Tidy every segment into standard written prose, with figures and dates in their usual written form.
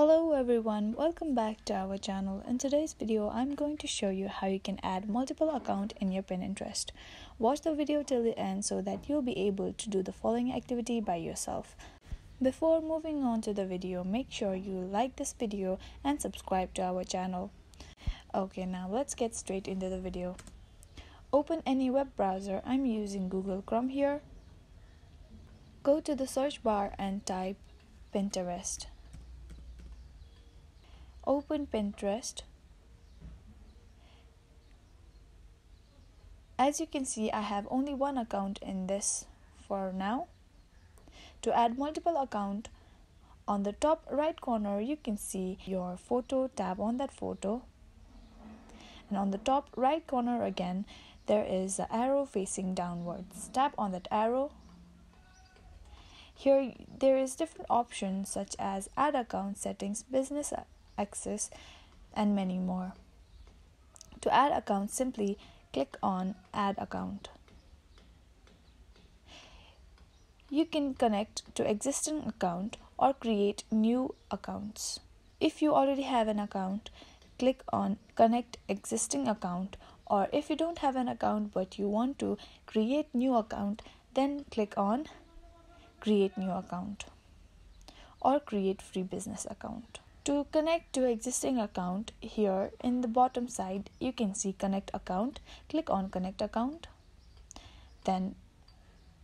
Hello everyone, welcome back to our channel. In today's video, I'm going to show you how you can add multiple accounts in your Pinterest. Watch the video till the end so that you'll be able to do the following activity by yourself. Before moving on to the video, make sure you like this video and subscribe to our channel. Okay, now let's get straight into the video. Open any web browser. I'm using Google Chrome here. Go to the search bar and type Pinterest. Open Pinterest. As you can see, I have only one account in this for now. To add multiple accounts, on the top right corner you can see your photo. Tap on that photo, and on the top right corner again there is an arrow facing downwards. Tap on that arrow. Here there is different options such as add account settings, business access, and many more. To add account, simply click on add account. You can connect to existing account or create new accounts. If you already have an account, click on connect existing account, or if you don't have an account but you want to create new account, then click on create new account or create free business account. To connect to existing account, here in the bottom side you can see connect account. Click on connect account. Then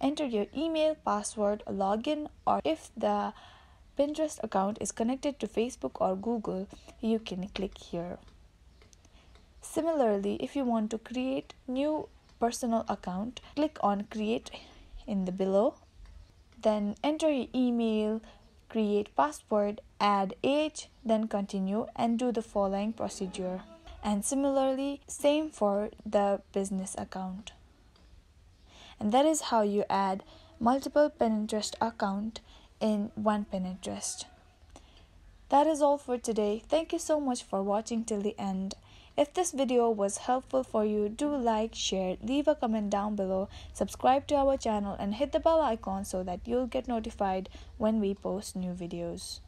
enter your email, password, login, or if the Pinterest account is connected to Facebook or Google, you can click here. Similarly, if you want to create new personal account, click on create in the below. Then enter your email, create password, add age, then continue and do the following procedure. And similarly, same for the business account. And that is how you add multiple Pinterest account in one Pinterest. That is all for today. Thank you so much for watching till the end. If this video was helpful for you, do like, share, leave a comment down below, subscribe to our channel and hit the bell icon so that you'll get notified when we post new videos.